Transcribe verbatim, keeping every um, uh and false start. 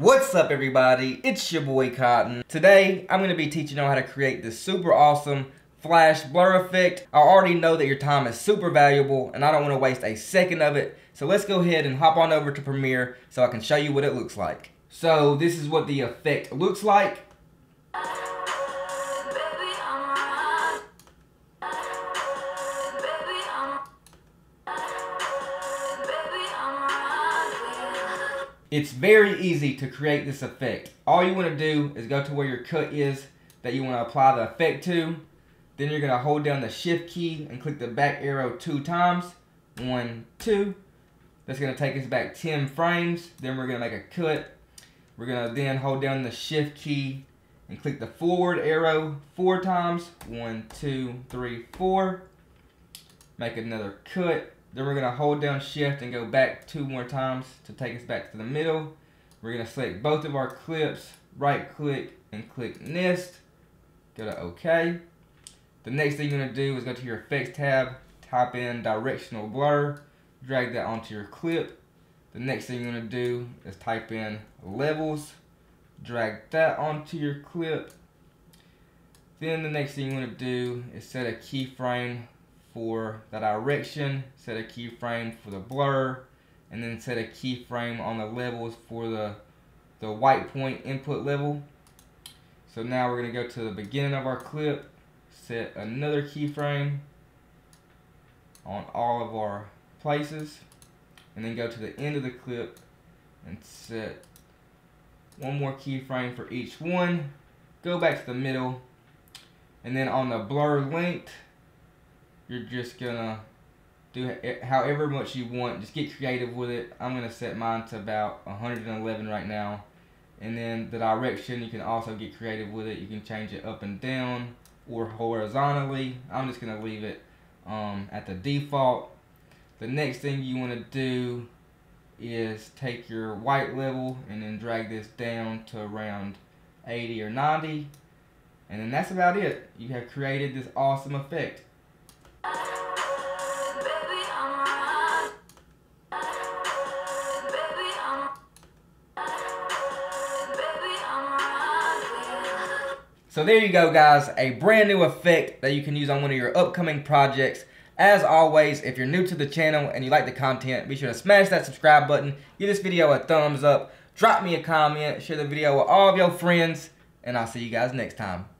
What's up everybody, it's your boy Cotton. Today, I'm gonna be teaching you how to create this super awesome flash blur effect. I already know that your time is super valuable and I don't wanna waste a second of it. So let's go ahead and hop on over to Premiere so I can show you what it looks like. So this is what the effect looks like. It's very easy to create this effect. All you want to do is go to where your cut is that you want to apply the effect to. Then you're going to hold down the shift key and click the back arrow two times. One, two. That's going to take us back ten frames. Then we're going to make a cut. We're going to then hold down the shift key and click the forward arrow four times. One, two, three, four. Make another cut. Then we're going to hold down shift and go back two more times to take us back to the middle. We're going to select both of our clips, right click and click nest. Go to OK. The next thing you're going to do is go to your effects tab, type in directional blur, drag that onto your clip. The next thing you're going to do is type in levels, drag that onto your clip. Then the next thing you want to do is set a keyframe for the direction, set a keyframe for the blur, and then set a keyframe on the levels for the, the white point input level. So now we're going to go to the beginning of our clip, set another keyframe on all of our places, and then go to the end of the clip and set one more keyframe for each one. Go back to the middle, and then on the blur length, you're just gonna do however much you want. Just get creative with it. I'm gonna set mine to about one hundred eleven right now. And then the direction, you can also get creative with it. You can change it up and down or horizontally. I'm just gonna leave it um, at the default. The next thing you wanna do is take your white level and then drag this down to around eighty or ninety. And then that's about it. You have created this awesome effect. So there you go guys, a brand new effect that you can use on one of your upcoming projects. As always, if you're new to the channel and you like the content, be sure to smash that subscribe button, give this video a thumbs up, drop me a comment, share the video with all of your friends, and I'll see you guys next time.